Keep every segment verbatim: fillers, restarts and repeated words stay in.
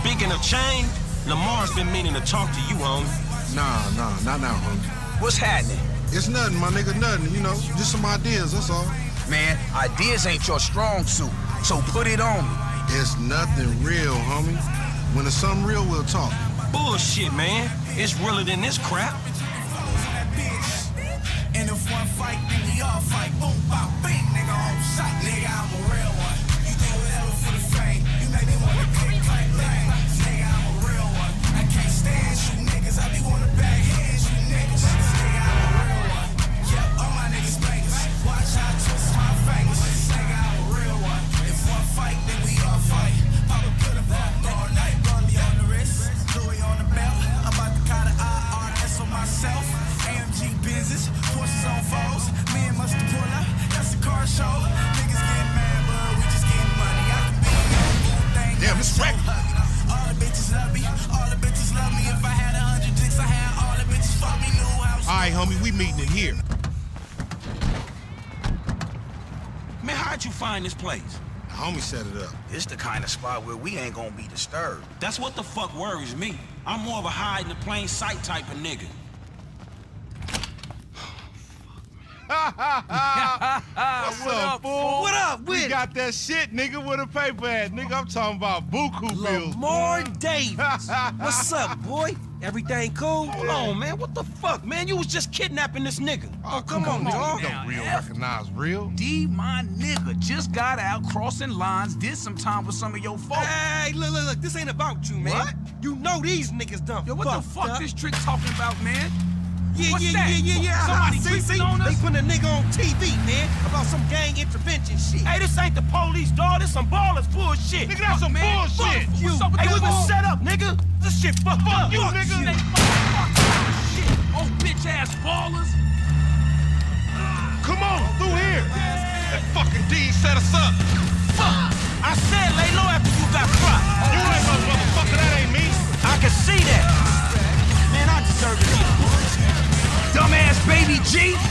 Speaking of chain, Lamar's been meaning to talk to you, homie. Nah, nah, not now, homie. What's happening? It's nothing, my nigga, nothing, you know. Just some ideas, that's all. Man, ideas ain't your strong suit, so put it on me. It's nothing real, homie. When it's something real, we'll talk. Bullshit, man. It's realer than this crap. And if one fight, then the other fight. Boom, bop, bing, nigga, on sight. Nigga, I'm a real one. You do whatever for the fame. You make me want to kick like that. Nigga, I'm a real one. I can't stand you niggas. I be want to bag hands, you niggas. Nigga, I'm a real one. Yeah, all my niggas bangers. Watch how I twist my fingers. Nigga, I'm a real one. If one fight, then we all fight. Papa put a ball all night. Rollie on the wrist. Louis on the belt. I'm about to call the I R S on myself. A M G business. Horses on foes, men must pull up, that's the car show. Niggas get mad, but we just get money. I can be a good thing. Damn, it's wreck. All the bitches love me, all the bitches love me. If I had a hundred dicks, I had all the bitches fuck me. New house. All right, homie, we meeting in here. Man, how'd you find this place? The homie set it up. It's the kind of spot where we ain't gonna be disturbed. That's what the fuck worries me. I'm more of a hide in the plain sight type of nigga. What's what up, fool? What up with it? We got that shit, nigga, with a paper at. Nigga, I'm talking about buku bills. Lamar Davis. What's up, boy? Everything cool? Hold on, man. What the fuck, man? You was just kidnapping this nigga. Oh, oh come, come on, dog. Don't real recognize real. D, my nigga, just got out crossing lines, did some time with some of your folks. Hey, look, look, look. This ain't about you, man. What? You know these niggas done. Yo, what the fuck this trick talking about, man? Yeah, What's yeah, that? yeah, yeah, yeah. Somebody see, see, on us? They put a nigga on T V, man, about some gang intervention shit. Hey, this ain't the police, dog. This some ballers bullshit. Nigga, that's some man. bullshit. Fuck you. Hey, we was set up, nigga. This shit fucked fuck up. You, fuck nigga. They fuck, fuck, fuck shit. Oh, bitch-ass ballers. Come on, through here. That fucking D set us up. Fuck. I said lay low after you got dropped. You ain't no motherfucker. That ain't me. I can see that. Man, I deserve it. Dumbass baby G. We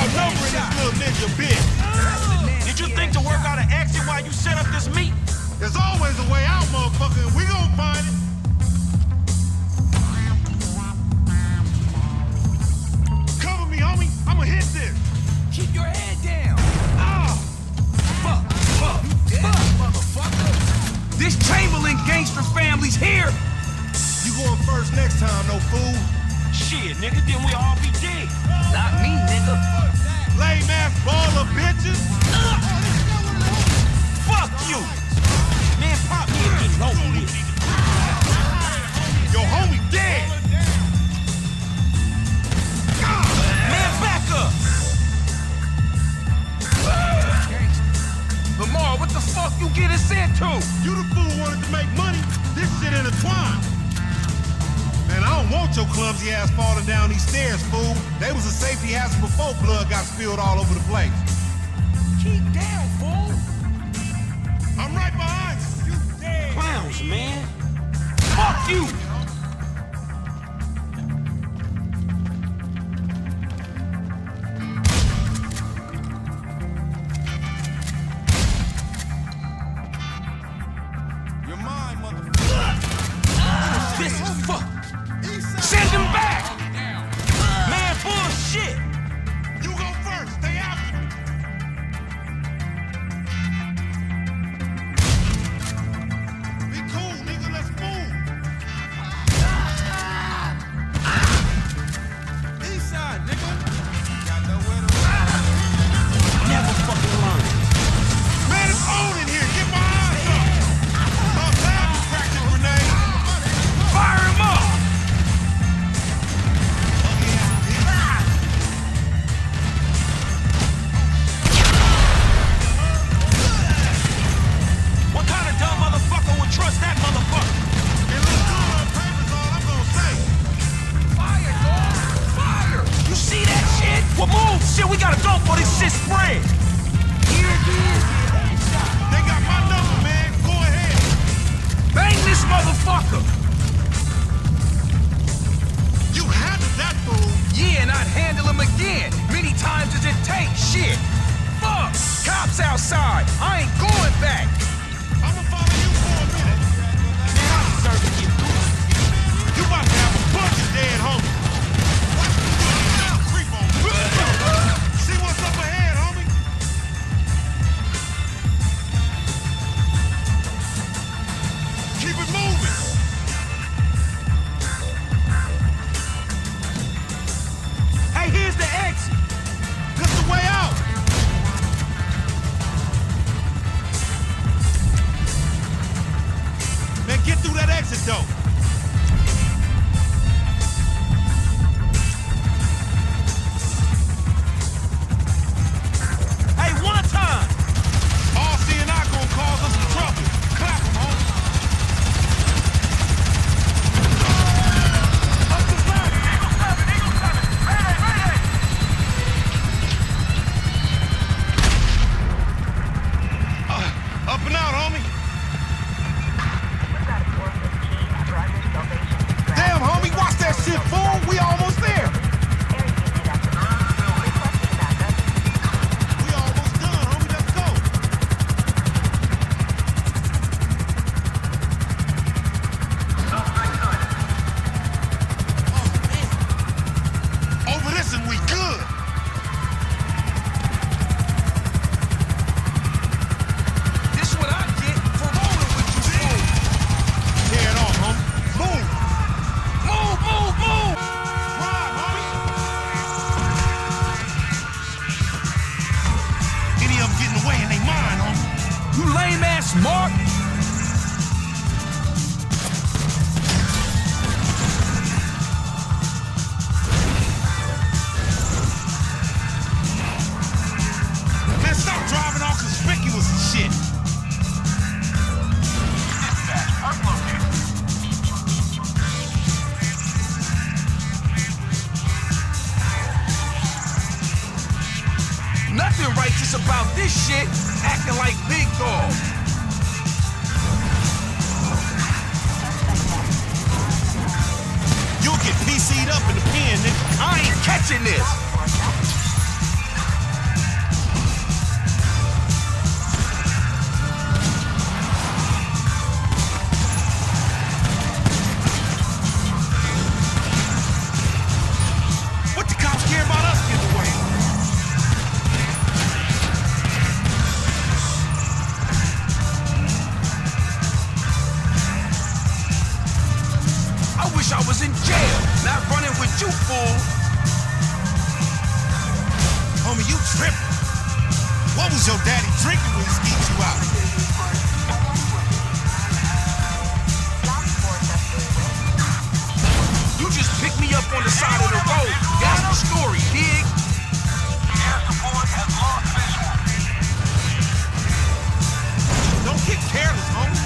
outnumbering this little nigga, bitch. Did you think to work out an exit while you set up this meet? There's always a way out, motherfucker. We gonna find it. Cover me, homie. I'ma hit this. Keep your head down. Ah! Fuck, fuck, fuck, motherfucker. This Chamberlain gangster family's here. You going first next time, no fool. Shit, nigga, then we all be dead. Not me, nigga. Lame ass ball of bitches. Uh, fuck you. Man, pop me and get over with. Your homie dead. Man, back up. Lamar, what the fuck you get us into? You the fool wanted to make money. This shit intertwined. Man, I don't want your clumsy ass falling down these stairs, fool. They was a safety hazard before blood got spilled all over the place. Keep down, fool. I'm right behind you. You dead. Clowns, man. Fuck you. You're mine, motherfucker. This is fucked. Send them back! Man, bullshit! You go first, stay after me! Be cool, nigga, let's move! East side, nigga! Got nowhere to run! Never fucking learn! Man, it's on in here! Get my eyes up! My back is cracking, Renee! Fire him up! Trust that motherfucker! It looks good on paper, is all I'm gonna say! Fire, dog! Fire! You see that shit? Well, move! Shit, we gotta go for this shit spread! Here it is! They got my number, man! Go ahead! Bang this motherfucker! You handled that fool! Yeah, and I'd handle him again! Many times as it takes, shit! Fuck! Cops outside! I ain't going back! I'ma follow you for dope. Hey, one time! All C N I gonna cause us some trouble. Clap them, homie. Up the flag! Eagle seven, Eagle seven! Mayday, mayday! Uh, up and out, homie! Damn, homie, watch that shit, fool. We almost there. We almost done, homie. Let's go. Oh, man. Over this and we good. This is what I get for rolling with you, fool. Tear it off, homie. Move. Move, move! Ride, homie! Any of them getting away in they mind, homie. You lame-ass mark! Man, stop driving all conspicuous and shit! Dispatch, unlocated. Nothing righteous about this shit, acting like big dog. You'll get P C'd up in the pen, nigga. I ain't catching this. What the cops care about us getting away? I was in jail, not running with you, fool. Homie, you tripping. What was your daddy drinking when he skeet you out? You just picked me up on the side of the road. That's the story, dig? Air support has lost visual. Don't get careless, homie.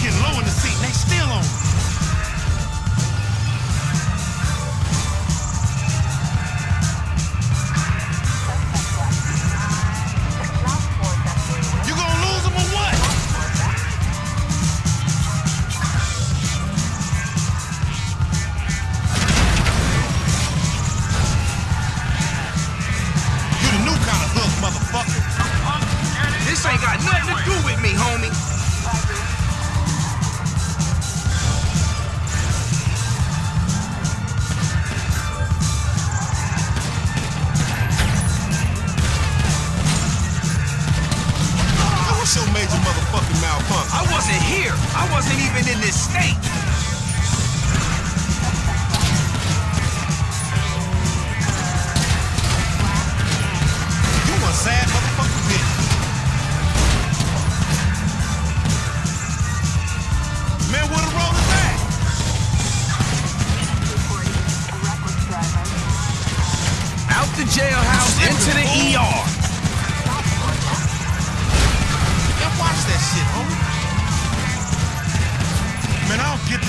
Getting low in the seat and they still on me. You gonna lose them or what? You the new kind of hook, motherfucker. This ain't got nothing to do with me, homie. Your major motherfucking malfunction. I wasn't here. I wasn't even in this state. You a sad motherfucking bitch. Man, what a road is that? Out the jailhouse, into the E R. Watch that shit, homie. Man, I don't get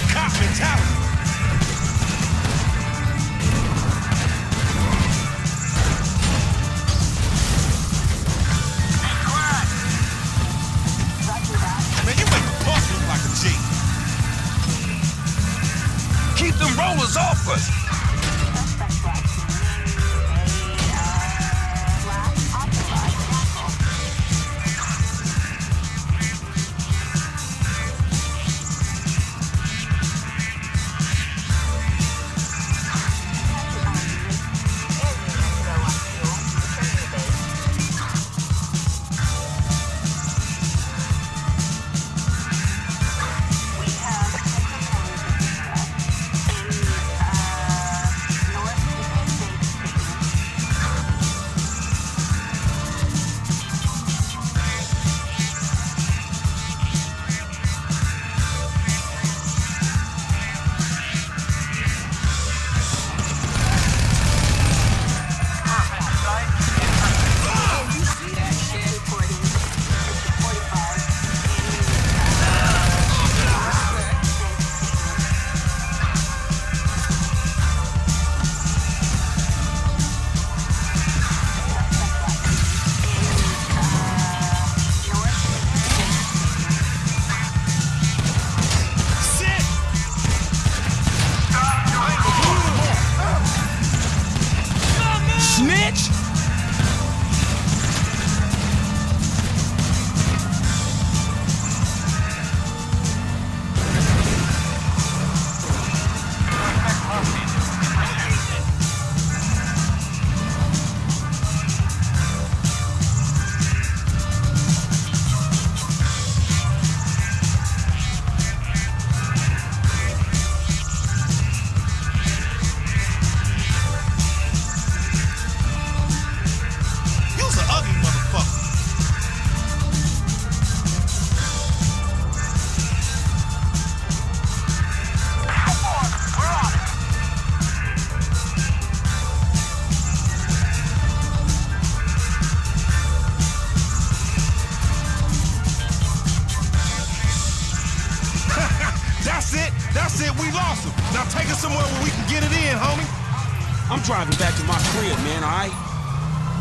That's it, we lost him. Now take us somewhere where we can get it in, homie. I'm driving back to my crib, man, all right?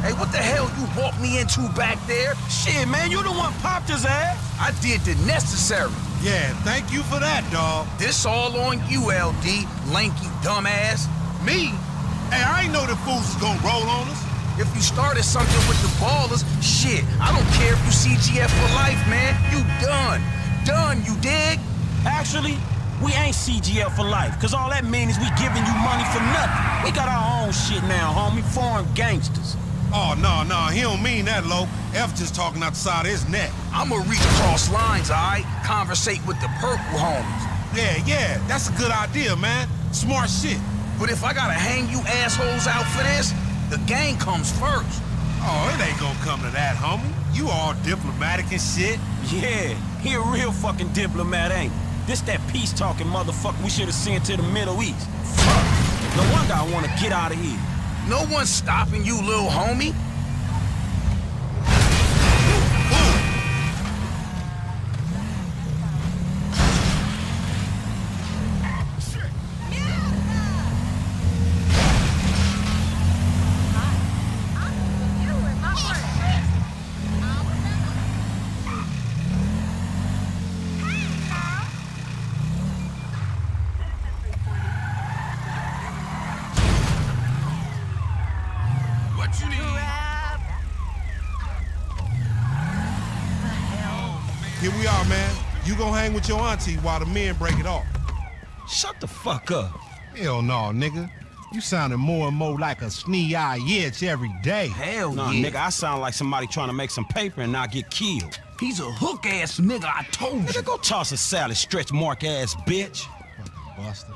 Hey, what the hell you walked me into back there? Shit, man, you the one popped his ass. I did the necessary. Yeah, thank you for that, dawg. This all on you, L D, lanky dumbass. Me? Hey, I ain't know the fools is gonna roll on us. If you started something with the ballers, shit, I don't care if you C G F for life, man. You done. Done, you dig? Actually, we ain't C G F for life, because all that means is we giving you money for nothing. We got our own shit now, homie. Foreign gangsters. Oh, no, no, he don't mean that, Lo. F just talking outside his neck. I'ma reach across lines, all right? Conversate with the purple homies. Yeah, yeah, that's a good idea, man. Smart shit. But if I gotta hang you assholes out for this, the gang comes first. Oh, it ain't gonna come to that, homie. You all diplomatic and shit. Yeah, he a real fucking diplomat, ain't he? This that peace-talking motherfucker we should've sent to the Middle East. Fuck. No wonder I wanna get out of here. No one's stopping you, little homie. Here we are, man. You gonna hang with your auntie while the men break it off. Shut the fuck up. Hell no, nigga. You sounding more and more like a snee-eye itch every day. Hell no, yeah. Nigga, I sound like somebody trying to make some paper and not get killed. He's a hook-ass nigga, I told you. Nigga, go toss a salad, stretch mark-ass bitch. Fucking buster.